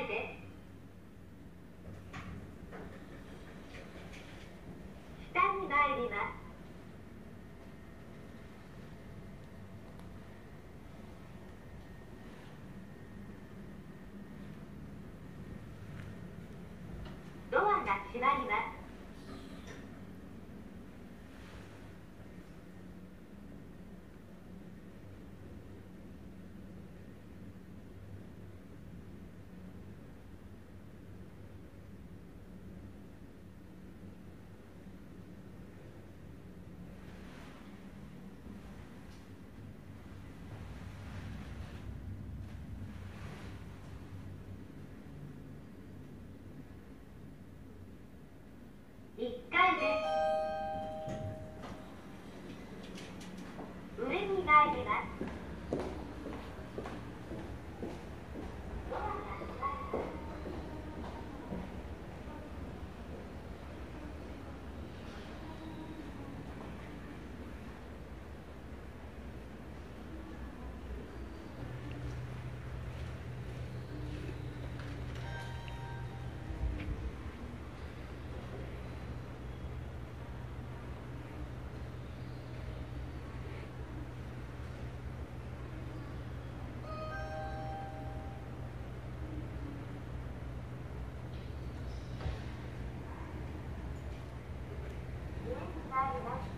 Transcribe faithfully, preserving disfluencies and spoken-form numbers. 前です。下に参ります。ドアが閉まります。いっかいです。上に参ります。Thank you.